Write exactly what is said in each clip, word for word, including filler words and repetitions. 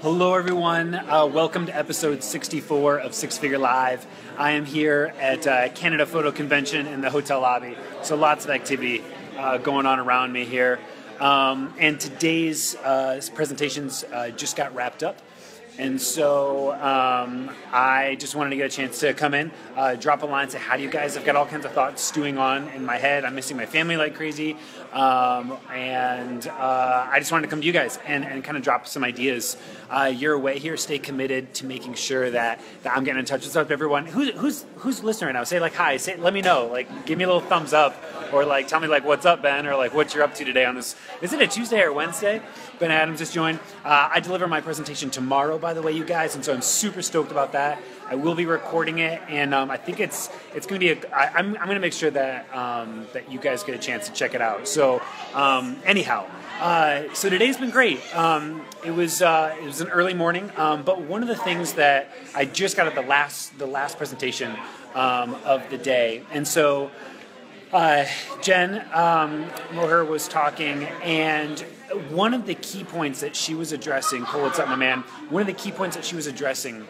Hello everyone, uh, welcome to episode sixty-four of Six Figure Live. I am here at uh, Canada Photo Convention in the hotel lobby, so lots of activity uh, going on around me here. Um, and today's uh, presentations uh, just got wrapped up, and so um, I just wanted to get a chance to come in, uh, drop a line, say how do you guys? I've got all kinds of thoughts stewing on in my head. I'm missing my family like crazy, um, and uh, I just wanted to come to you guys and, and kind of drop some ideas. Uh, your way here, stay committed to making sure that, that I'm getting in touch with everyone. Who's, who's, who's listening right now? Say like hi, say, let me know, like give me a little thumbs up, or like tell me like what's up, Ben, or like what you're up to today on this. Is it a Tuesday or Wednesday? Ben Adams just joined. Uh, I deliver my presentation tomorrow, by the way, you guys, and so I'm super stoked about that. I will be recording it, and um, I think it's it's going to be. A, I, I'm I'm going to make sure that um, that you guys get a chance to check it out. So um, anyhow, uh, so today's been great. Um, it was uh, it was an early morning, um, but one of the things that I just got at the last the last presentation um, of the day, and so. Uh, Jen um, Moher was talking, and one of the key points that she was addressing, Cole, what's up, my man? One of the key points that she was addressing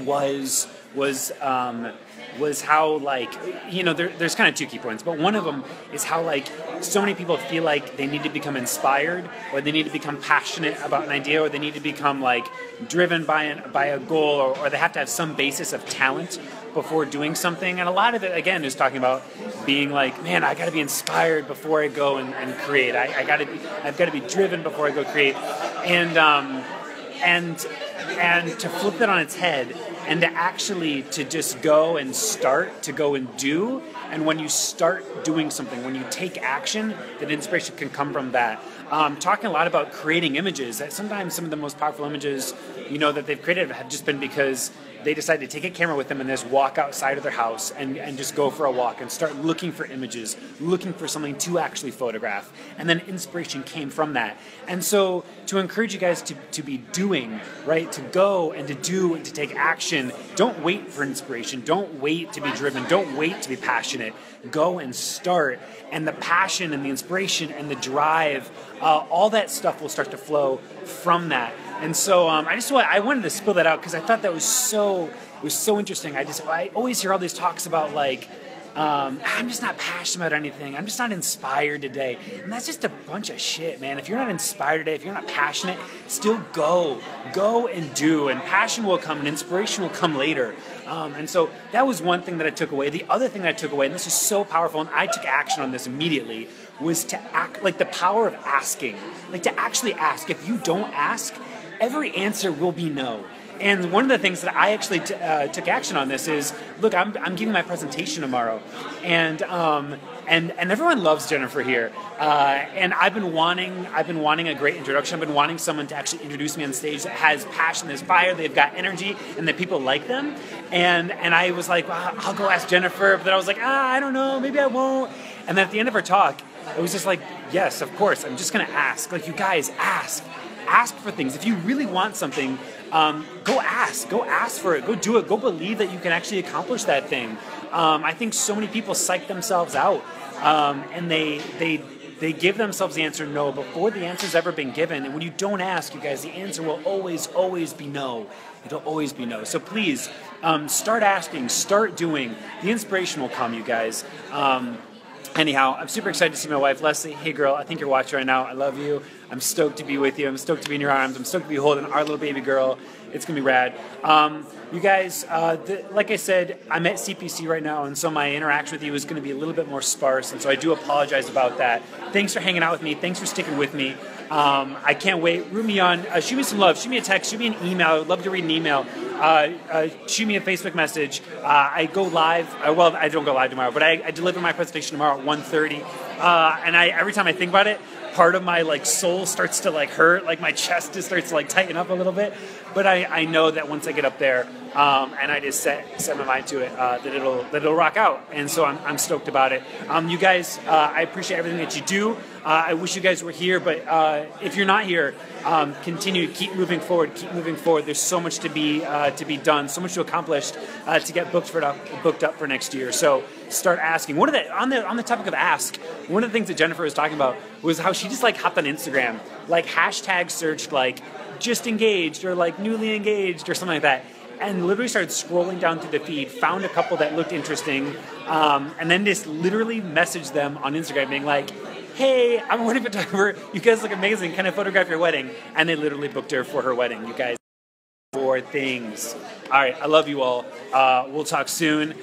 was was um, was how, like, you know, there, there's kind of two key points, but one of them is how, like, so many people feel like they need to become inspired, or they need to become passionate about an idea, or they need to become, like, driven by an, by a goal, or, or they have to have some basis of talent before doing something. And a lot of it, again, is talking about being like, man, I got to be inspired before I go and, and create. I, I got to, I've got to be driven before I go create. And um, and and to flip that on its head, and to actually to just go and start, to go and do. And when you start doing something, when you take action, that inspiration can come from that. Um, talking a lot about creating images. That sometimes some of the most powerful images, you know, that they've created have just been because they decide to take a camera with them and just walk outside of their house and, and just go for a walk and start looking for images, looking for something to actually photograph. And then inspiration came from that. And so to encourage you guys to, to be doing, right, to go and to do and to take action, don't wait for inspiration. Don't wait to be driven. Don't wait to be passionate. Go and start. And the passion and the inspiration and the drive, uh, all that stuff will start to flow from that. And so um, I just I wanted to spill that out because I thought that was so was so interesting. I just I always hear all these talks about like um, I'm just not passionate about anything. I'm just not inspired today, and that's just a bunch of shit, man. If you're not inspired today, if you're not passionate, still go, go and do, and passion will come, and inspiration will come later. Um, and so that was one thing that I took away. The other thing that I took away, and this is so powerful, and I took action on this immediately, was to act like the power of asking, like to actually ask. If you don't ask, every answer will be no. And one of the things that I actually t uh, took action on this is, look, I'm, I'm giving my presentation tomorrow, and um, and and everyone loves Jennifer here. Uh, and I've been wanting I've been wanting a great introduction. I've been wanting someone to actually introduce me on stage that has passion, that's fire, they've got energy, and that people like them. And and I was like, well, I'll go ask Jennifer, but then I was like, ah, I don't know, maybe I won't. And then at the end of her talk, it was just like, yes, of course, I'm just gonna ask. Like, you guys, ask. Ask for things. If you really want something, um, go ask. Go ask for it. Go do it. Go believe that you can actually accomplish that thing. Um, I think so many people psych themselves out, um, and they they they give themselves the answer no before the answer's ever been given. And when you don't ask, you guys, the answer will always, always be no. It'll always be no. So please, um, start asking. Start doing. The inspiration will come, you guys. Um, Anyhow, I'm super excited to see my wife, Leslie. Hey, girl, I think you're watching right now. I love you. I'm stoked to be with you. I'm stoked to be in your arms. I'm stoked to be holding our little baby girl. It's going to be rad. Um, you guys, uh, the, like I said, I'm at C P C right now, and so my interaction with you is going to be a little bit more sparse, and so I do apologize about that. Thanks for hanging out with me. Thanks for sticking with me. Um, I can't wait. Root me on. Uh, shoot me some love. Shoot me a text. Shoot me an email. I would love to read an email. Uh, uh, shoot me a Facebook message. Uh, I go live. Uh, well, I don't go live tomorrow, but I, I deliver my presentation tomorrow at one thirty. Uh, and I, every time I think about it, part of my like soul starts to like hurt. Like my chest just starts to like tighten up a little bit. But I, I know that once I get up there um, and I just set, set my mind to it, uh, that it'll that it'll rock out. And so I'm, I'm stoked about it. Um, you guys, uh, I appreciate everything that you do. Uh, I wish you guys were here, but uh, if you're not here, um, continue to keep moving forward. Keep moving forward. There's so much to be uh, to be done, so much to accomplish, uh, to get booked for it up, booked up for next year. So start asking. One of the on the on the topic of ask, one of the things that Jennifer was talking about was how she just like hopped on Instagram, like hashtag searched like just engaged or like newly engaged or something like that, and literally started scrolling down through the feed, found a couple that looked interesting, um, and then just literally messaged them on Instagram being like, hey, I'm a wedding photographer, you guys look amazing, can I photograph your wedding? And they literally booked her for her wedding, you guys. Four things. All right, I love you all. Uh, we'll talk soon.